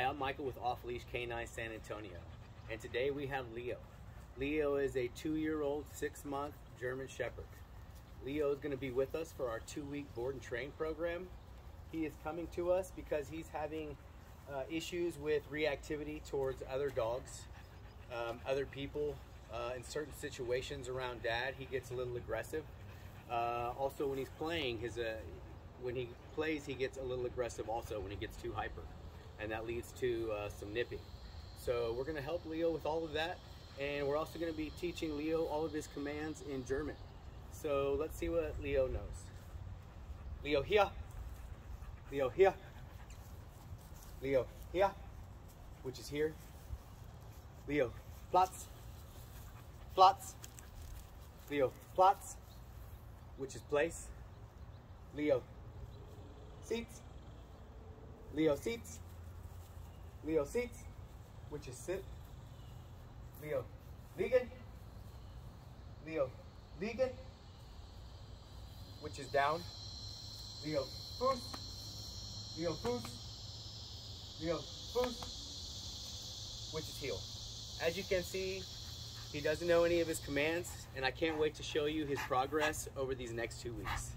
Hi, I'm Michael with Off Leash K9 San Antonio, and today we have Leo. Leo is a 2-year-old, 6-month German Shepherd. Leo is going to be with us for our 2-week board and train program. He is coming to us because he's having issues with reactivity towards other dogs, other people. In certain situations around dad, he gets a little aggressive. Also, when he's playing, he gets a little aggressive also when he gets too hyper, and that leads to some nipping. So we're going to help Leo with all of that, and we're also going to be teaching Leo all of his commands in German. So let's see what Leo knows. Leo here. Leo here. Leo here, which is here. Leo, Platz. Platz. Leo, Platz, which is place. Leo, Seats. Leo, Seats. Leo, Seats, which is sit. Leo, Liegen. Leo, Liegen, which is down. Leo, Fuß. Leo, Fuß. Leo, Fuß, which is heel. As you can see, he doesn't know any of his commands, and I can't wait to show you his progress over these next 2 weeks.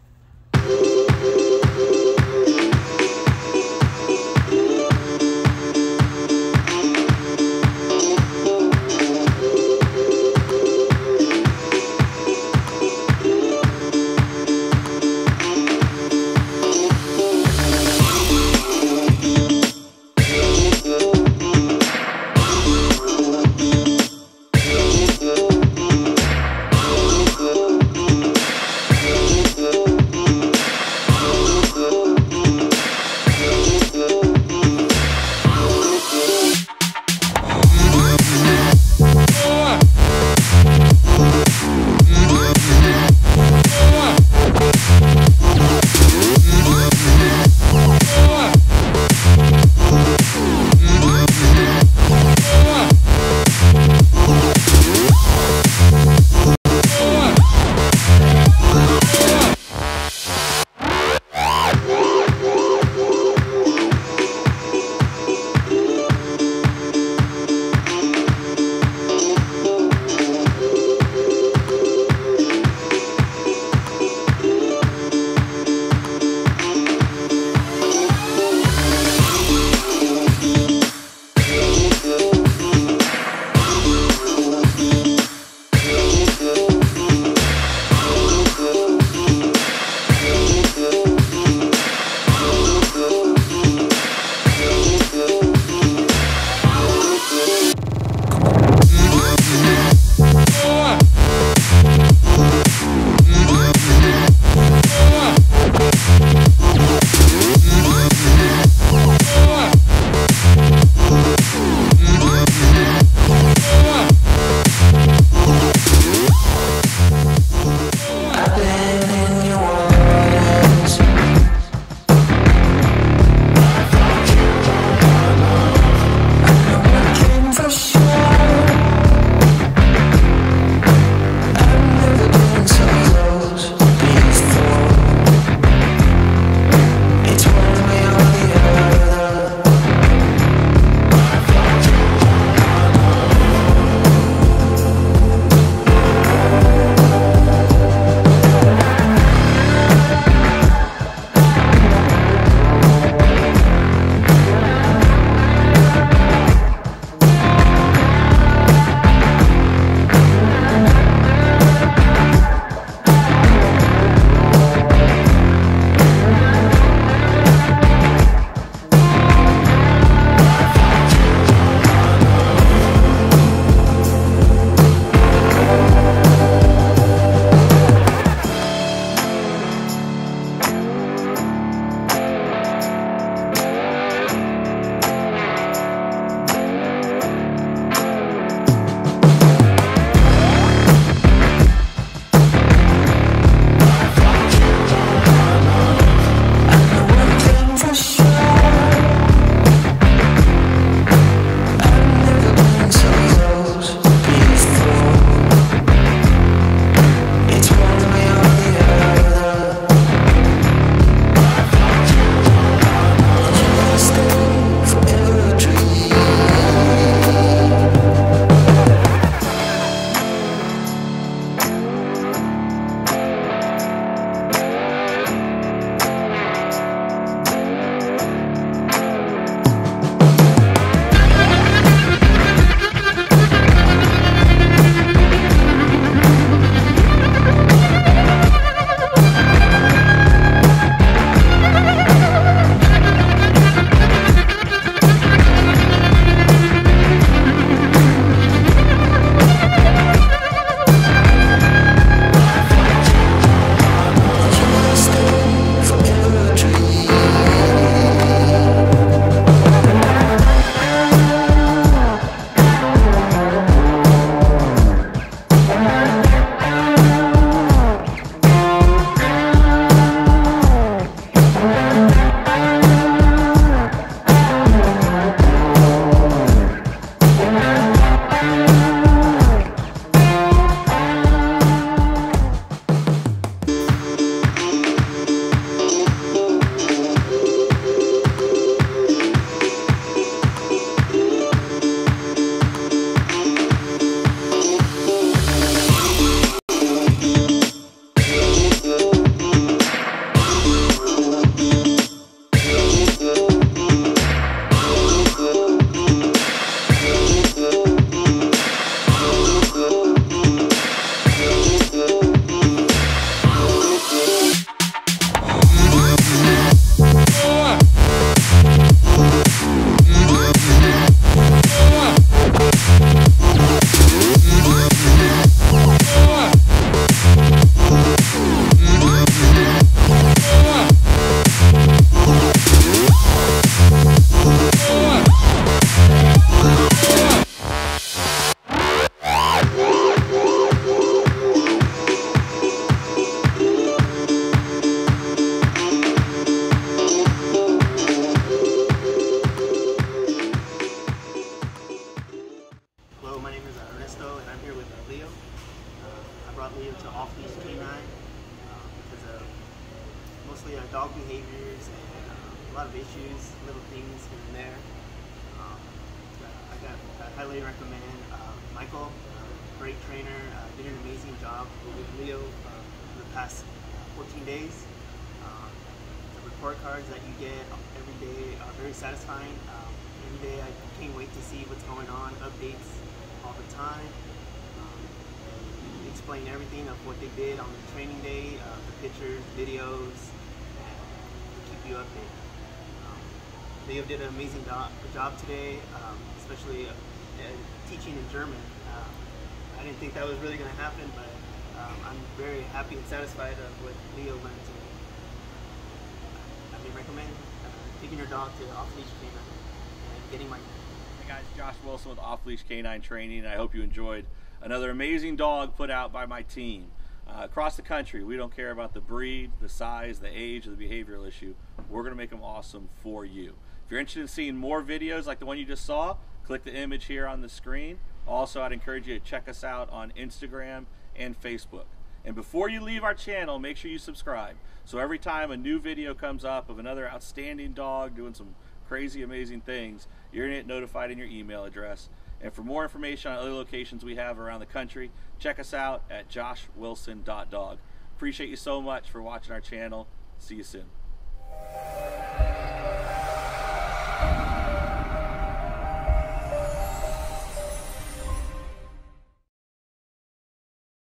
the Off Leash K9 because of mostly dog behaviors and a lot of issues, little things here and there. I highly recommend Michael, great trainer, did an amazing job with Leo for the past 14 days. The report cards that you get every day are very satisfying. Every day I can't wait to see what's going on, updates all the time. Explain everything of what they did on the training day, the pictures, videos, to keep you updated. Leo did an amazing job today, especially teaching in German. I didn't think that was really going to happen, but I'm very happy and satisfied of what Leo learned today. I would recommend taking your dog to Off Leash K9 and getting my. Hey guys, Josh Wilson with Off Leash K9 Training. I hope you enjoyed another amazing dog put out by my team. Across the country, we don't care about the breed, the size, the age, or the behavioral issue. We're going to make them awesome for you. If you're interested in seeing more videos like the one you just saw, click the image here on the screen. Also, I'd encourage you to check us out on Instagram and Facebook. And before you leave our channel, make sure you subscribe. So every time a new video comes up of another outstanding dog doing some crazy, amazing things, you're going to get notified in your email address. And for more information on other locations we have around the country, check us out at joshwilson.dog. Appreciate you so much for watching our channel. See you soon.